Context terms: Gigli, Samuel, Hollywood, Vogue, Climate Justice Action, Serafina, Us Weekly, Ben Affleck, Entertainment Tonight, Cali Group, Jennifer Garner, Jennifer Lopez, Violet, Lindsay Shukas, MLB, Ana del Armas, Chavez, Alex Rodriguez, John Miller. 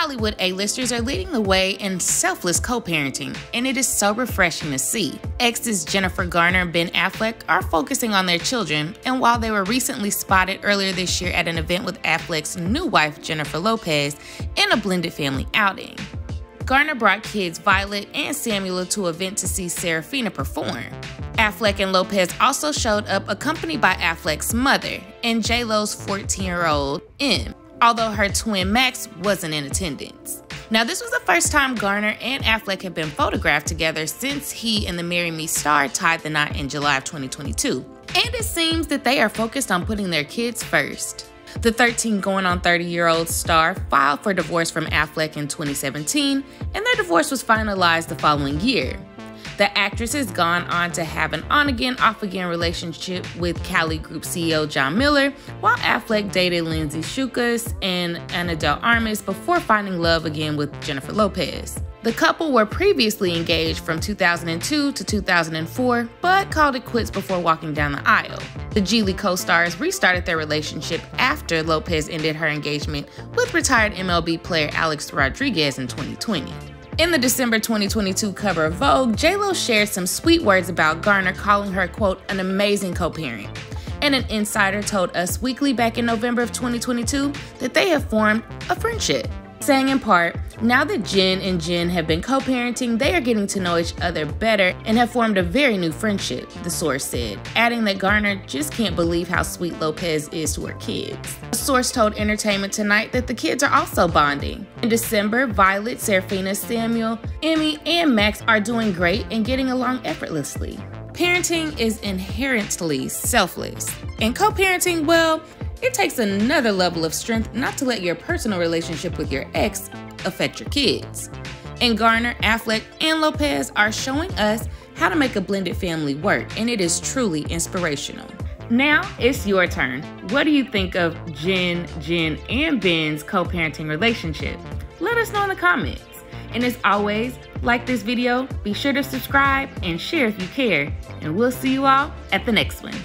Hollywood A-listers are leading the way in selfless co-parenting, and it is so refreshing to see. Exes Jennifer Garner and Ben Affleck are focusing on their children, and while they were recently spotted earlier this year at an event with Affleck's new wife Jennifer Lopez in a blended family outing. Garner brought kids Violet and Samuel to an event to see Serafina perform. Affleck and Lopez also showed up accompanied by Affleck's mother and J-Lo's 14-year-old M, although her twin Max wasn't in attendance. Now, this was the first time Garner and Affleck have been photographed together since he and the Marry Me star tied the knot in July of 2022, and it seems that they are focused on putting their kids first. The 13 going on 30-year-old star filed for divorce from Affleck in 2017, and their divorce was finalized the following year. The actress has gone on to have an on-again, off-again relationship with Cali Group CEO John Miller, while Affleck dated Lindsay Shukas and Ana del Armas before finding love again with Jennifer Lopez. The couple were previously engaged from 2002 to 2004, but called it quits before walking down the aisle. The Gigli co-stars restarted their relationship after Lopez ended her engagement with retired MLB player Alex Rodriguez in 2020. In the December 2022 cover of Vogue, J.Lo shared some sweet words about Garner, calling her, quote, an amazing co-parent. And an insider told Us Weekly back in November of 2022 that they have formed a friendship, saying in part, now that Jen and Jen have been co-parenting, they are getting to know each other better and have formed a very new friendship, the source said, adding that Garner just can't believe how sweet Lopez is to her kids. A source told Entertainment Tonight that the kids are also bonding. In December, Violet, Serafina, Samuel, Emmy, and Max are doing great and getting along effortlessly. Parenting is inherently selfless, and co-parenting, well, it takes another level of strength not to let your personal relationship with your ex affect your kids. And Garner, Affleck, and Lopez are showing us how to make a blended family work, and it is truly inspirational. Now it's your turn. What do you think of Jen, and Ben's co-parenting relationship? Let us know in the comments. And as always, like this video, be sure to subscribe and share if you care, and we'll see you all at the next one.